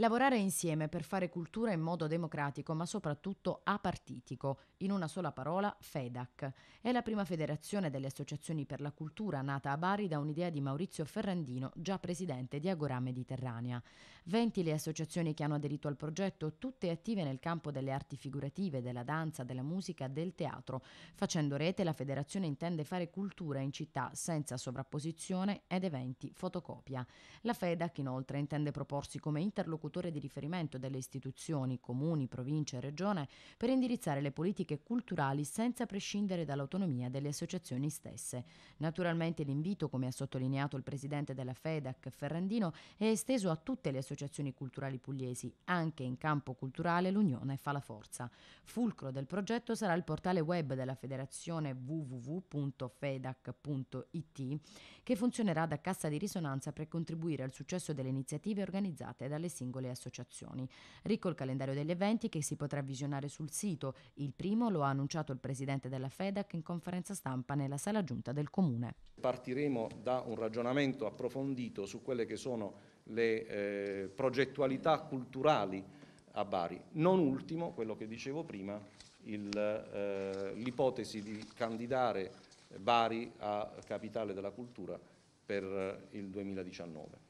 Lavorare insieme per fare cultura in modo democratico, ma soprattutto apartitico, in una sola parola FEDAC. È la prima federazione delle associazioni per la cultura nata a Bari da un'idea di Maurizio Ferrandino, già presidente di Agorà Mediterranea. 20 le associazioni che hanno aderito al progetto, tutte attive nel campo delle arti figurative, della danza, della musica, del teatro. Facendo rete, la federazione intende fare cultura in città senza sovrapposizione ed eventi fotocopia. La FEDAC inoltre intende proporsi come interlocutore di riferimento delle istituzioni, comuni, province e regione per indirizzare le politiche culturali senza prescindere dall'autonomia delle associazioni stesse. Naturalmente l'invito, come ha sottolineato il presidente della FEDAC Ferrandino, è esteso a tutte le associazioni culturali pugliesi. Anche in campo culturale l'unione fa la forza. Fulcro del progetto sarà il portale web della federazione www.fedac.it, che funzionerà da cassa di risonanza per contribuire al successo delle iniziative organizzate dalle singole associazioni. Ricco il calendario degli eventi che si potrà visionare sul sito. Il primo lo ha annunciato il presidente della FEDAC in conferenza stampa nella sala giunta del comune. Partiremo da un ragionamento approfondito su quelle che sono le progettualità culturali a Bari. Non ultimo, quello che dicevo prima, l'ipotesi di candidare Bari a capitale della cultura per il 2019.